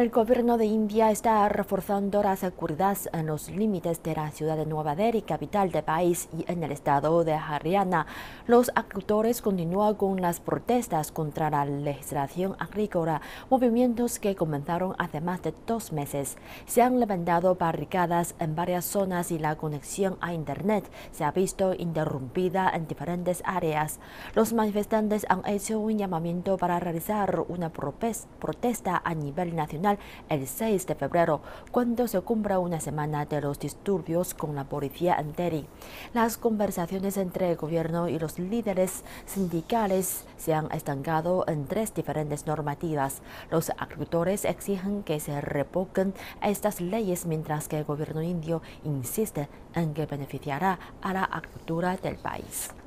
El gobierno de India está reforzando la seguridad en los límites de la ciudad de Nueva Delhi, capital del país, y en el estado de Haryana. Los agricultores continúan con las protestas contra la legislación agrícola, movimientos que comenzaron hace más de 2 meses. Se han levantado barricadas en varias zonas y la conexión a Internet se ha visto interrumpida en diferentes áreas. Los manifestantes han hecho un llamamiento para realizar una protesta a nivel nacional el 6 de febrero, cuando se cumpla una semana de los disturbios con la policía en Teri. Las conversaciones entre el gobierno y los líderes sindicales se han estancado en 3 diferentes normativas. Los agricultores exigen que se revoquen estas leyes, mientras que el gobierno indio insiste en que beneficiará a la agricultura del país.